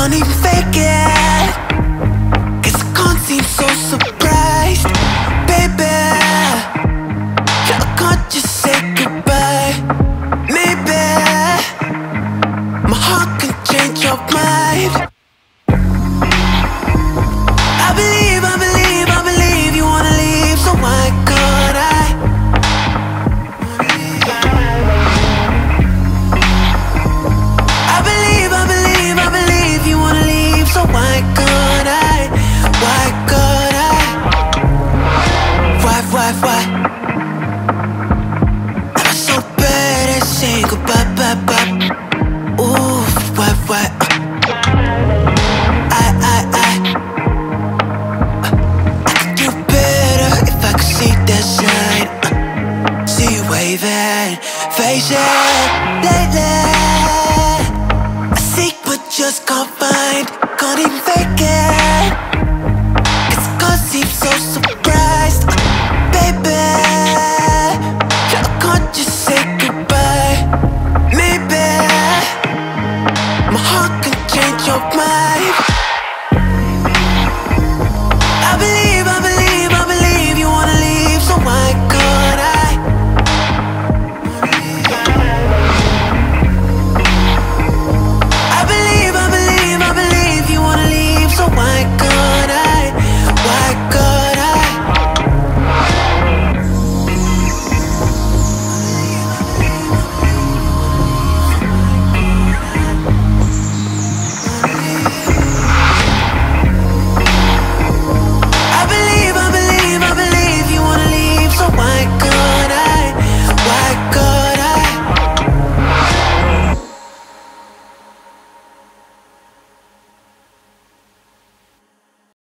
can't even fake it, 'cause I can't seem so surprised. Baby, I can't just say goodbye. Maybe my heart can change your mind. I believe you wanna leave, so why can't I? Why? I was so bad at saying goodbye, bye, bye. Ooh, why? I could do better if I could see that sign. See you waving, face it. Lately, I seek but just can't find. Can't even fake it, 'cause I can't seem so surprised. Baby, I can't just say goodbye. Maybe my heart can change your mind.